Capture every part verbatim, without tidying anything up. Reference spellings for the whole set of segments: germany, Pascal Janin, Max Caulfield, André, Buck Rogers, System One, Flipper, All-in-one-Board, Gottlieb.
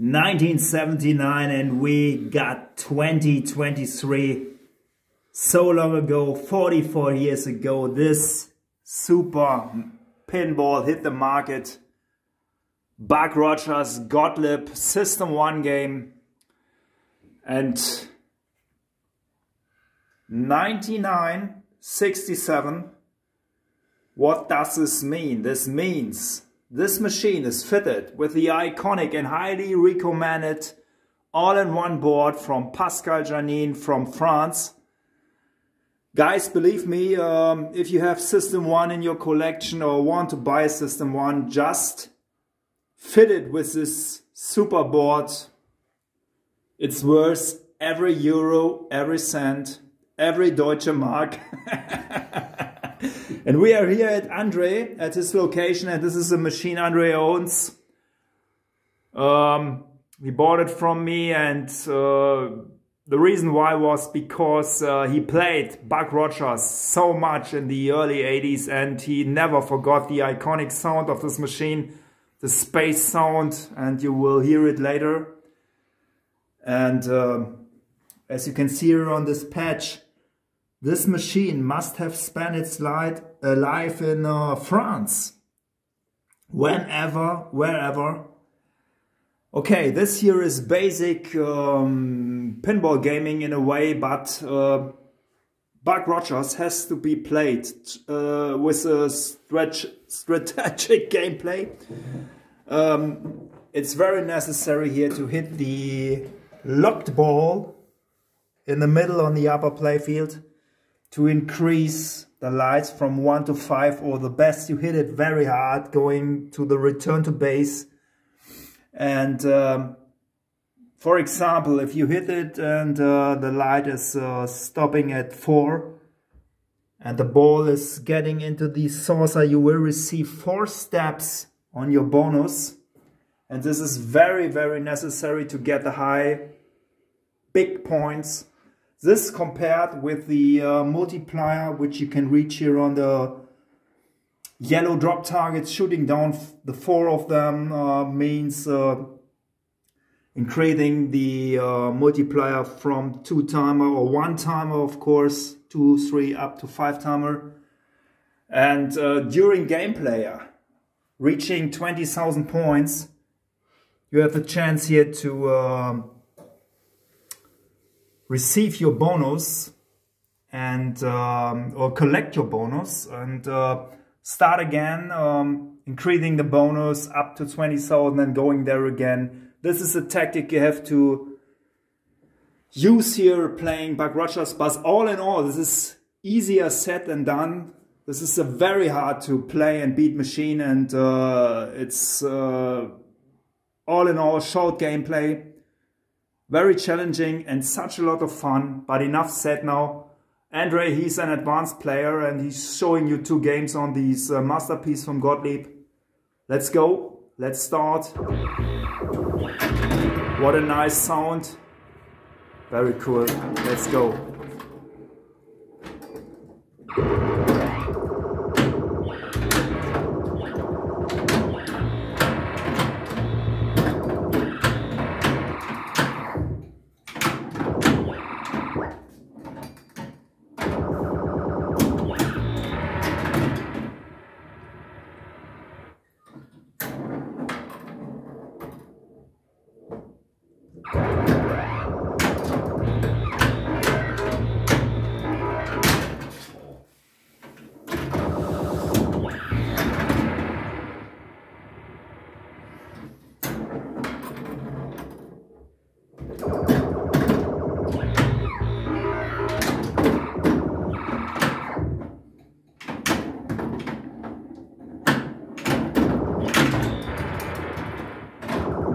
nineteen seventy-nine, and we got twenty twenty-three. So long ago, forty-four years ago, this super pinball hit the market. Buck Rogers, Gottlieb, System One game. And ninety-nine sixty-seven. What does this mean? This means this machine is fitted with the iconic and highly recommended all-in-one board from Pascal Janin from France. Guys, believe me, um, if you have System One in your collection or want to buy System One, just fit it with this super board. It's worth every euro, every cent, every Deutsche Mark. And we are here at André, at his location, and this is a machine André owns. Um, he bought it from me, and uh, the reason why was because uh, he played Buck Rogers so much in the early eighties, and he never forgot the iconic sound of this machine, the space sound, and you will hear it later. And uh, as you can see here on this patch, this machine must have spent its life in uh, France. Whenever, wherever. Okay, this here is basic um, pinball gaming in a way, but uh, Buck Rogers has to be played uh, with a stretch, strategic gameplay. Um, it's very necessary here to hit the locked ball in the middle on the upper playfield, to increase the lights from one to five, or the best you hit it very hard going to the return to base. And um, for example, if you hit it and uh, the light is uh, stopping at four and the ball is getting into the saucer, you will receive four steps on your bonus. And this is very, very necessary to get the high, big points. This compared with the uh, multiplier, which you can reach here on the yellow drop targets, shooting down f the four of them uh, means uh, increasing the uh, multiplier from two timer or one timer, of course, two, three, up to five timer. And uh, during gameplay, reaching twenty thousand points, you have a chance here to Uh, receive your bonus and um, or collect your bonus and uh, start again, um, increasing the bonus up to twenty thousand and going there again. This is a tactic you have to use here playing Buck Rogers, but all in all, this is easier said than done. This is a very hard to play and beat machine, and uh, it's uh, all in all short gameplay. Very challenging and such a lot of fun, but enough said now. André, he's an advanced player and he's showing you two games on these uh, masterpiece from Gottlieb. Let's go, let's start. What a nice sound. Very cool, let's go.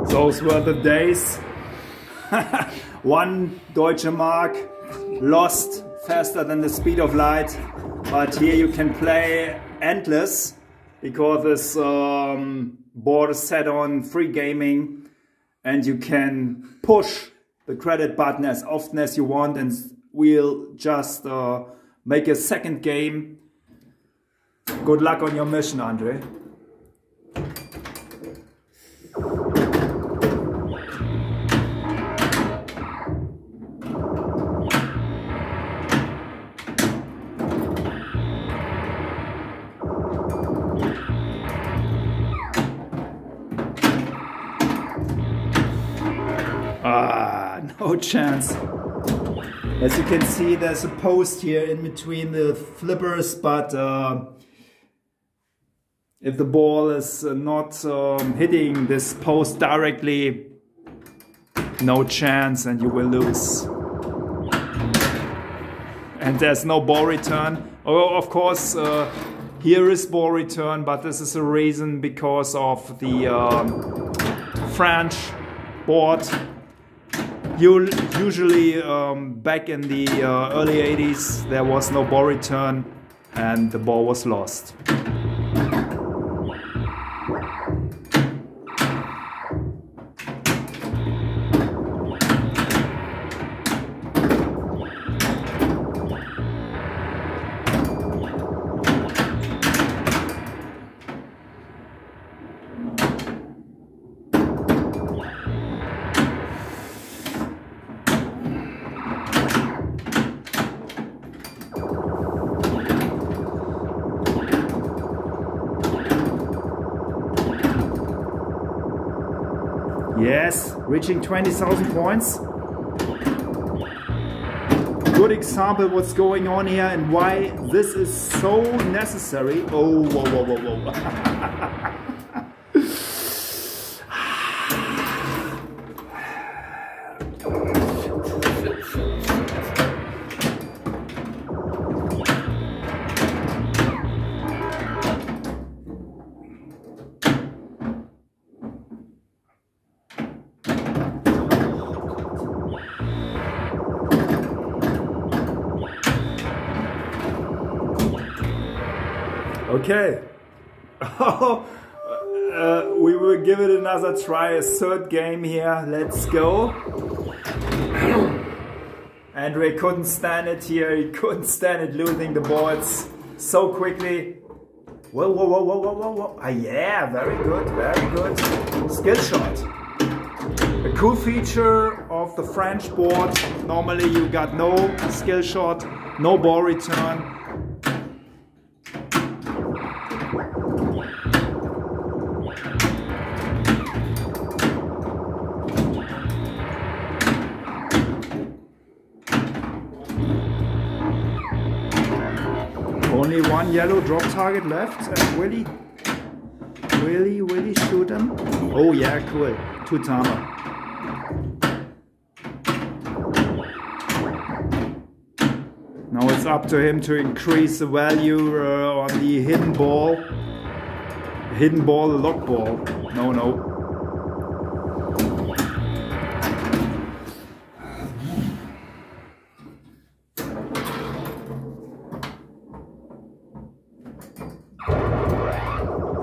Those were the days. One Deutsche Mark lost faster than the speed of light, but here you can play endless because this um, board is set on free gaming, and you can push the credit button as often as you want, and we'll just uh, make a second game. Good luck on your mission, André. Ah, no chance. As you can see, there's a post here in between the flippers, but uh, if the ball is not um, hitting this post directly, no chance and you will lose. And there's no ball return. Oh, of course, uh, here is ball return, but this is a reason because of the um, French board. You usually um, back in the uh, early eighties there was no ball return and the ball was lost. Yes, reaching twenty thousand points. Good example what's going on here and why this is so necessary. Oh, whoa, whoa, whoa, okay, oh, uh, we will give it another try, a third game here, let's go. André couldn't stand it here, he couldn't stand it losing the boards so quickly. Whoa, whoa, whoa, whoa, whoa, whoa, ah, yeah, very good, very good. Skill shot. A cool feature of the French board, normally you got no skill shot, no ball return. Only one yellow drop target left, and will he, will he, will he shoot him? Oh yeah, cool, two-timer. Now it's up to him to increase the value uh, on the hidden ball. Hidden ball, lock ball, no, no.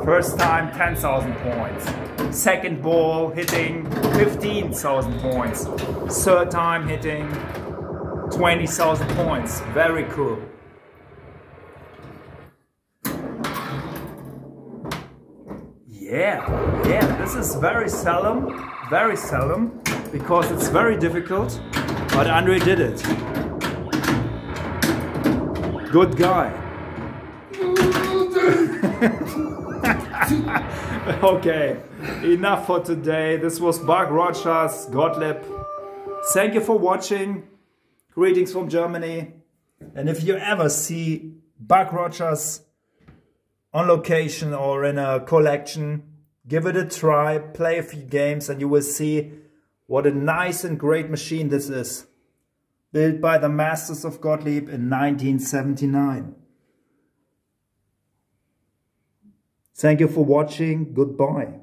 First time ten thousand points, second ball hitting fifteen thousand points, third time hitting twenty thousand points, very cool. Yeah, yeah, this is very seldom, very seldom, because it's very difficult, but André did it. Good guy. Okay, enough for today. This was Buck Rogers, Gottlieb. Thank you for watching. Greetings from Germany. And if you ever see Buck Rogers on location or in a collection, give it a try, play a few games and you will see what a nice and great machine this is. Built by the masters of Gottlieb in nineteen seventy-nine. Thank you for watching. Goodbye.